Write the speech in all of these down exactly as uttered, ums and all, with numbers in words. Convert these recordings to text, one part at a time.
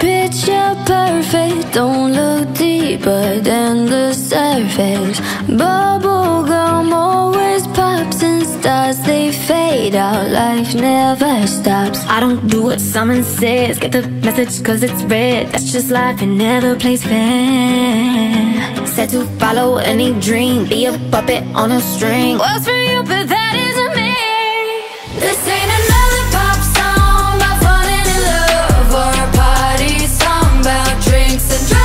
Picture perfect, don't look deeper than the surface. Bubble gum always pops and stars, they fade out, life never stops. I don't do what someone says, get the message cause it's read. That's just life, it never plays fair. Said to follow any dream, be a puppet on a string. Works for you, but that isn't me. This ain't another pop song about falling in love or a party song about drinks and drugs.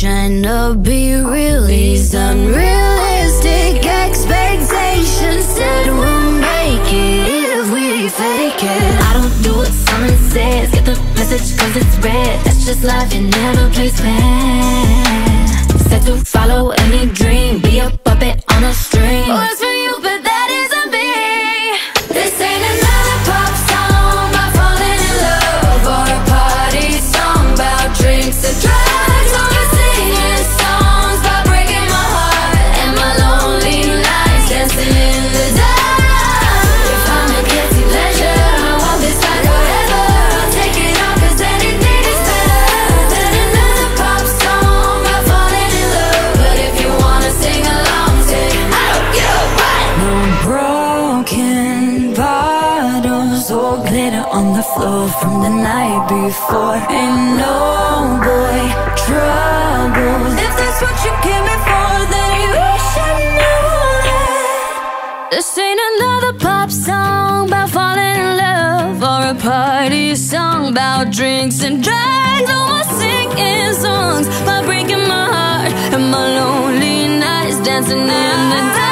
Trying to be real, these unrealistic expectations said we'll make it if we fake it. I don't do what someone says, get the message cause it's read. That's just life, it never plays fair. Said to follow any dream, be a puppet on a string. What's for you, but that isn't me. This ain't another pop song about falling in love or a party song about drinks and drugs. From the night before, ain't no boy trouble. If that's what you came in for, then you should know that. This ain't another pop song about falling in love or a party song about drinks and drugs. No more singing songs about breaking my heart and my lonely nights dancing in the dark.